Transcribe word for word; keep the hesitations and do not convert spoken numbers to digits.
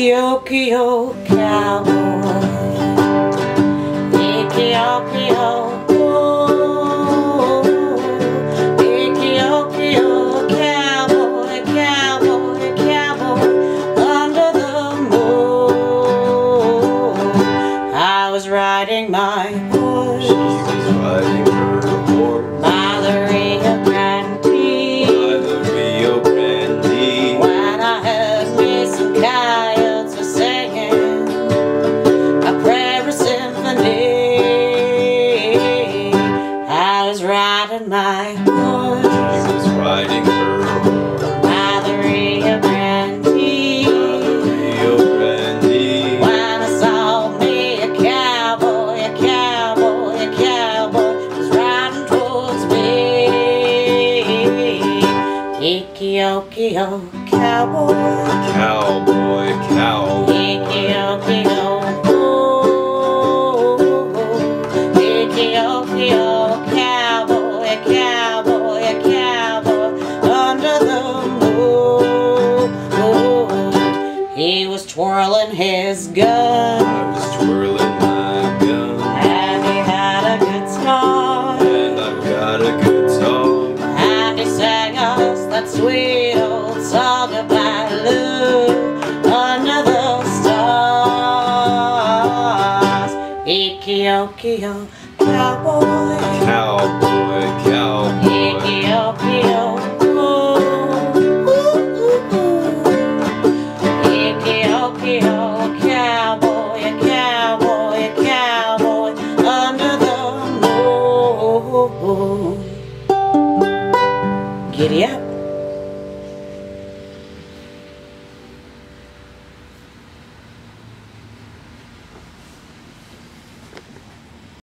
Pinocchio cowboy, Pinocchio. Riding my horse, she was riding her horse by the Rio Grande, by the Rio Grande. When I heard missing coyotes were singing a prayer of symphony, I was riding my horse, she was riding her horse by the Rio Grande. Pinocchio cowboy, cowboy, cowboy. Pinocchio, Pinocchio, cowboy, cowboy, cowboy. Under the moon, he was twirling his gun. I was twirling my gun, and he had a good song, and I've got a good song, and he sang us that sweet song about love under the stars. Pinocchio cowboy, cowboy, cowboy. Pinocchio, Pinocchio cowboy, cowboy, cowboy under the moon. Giddy up.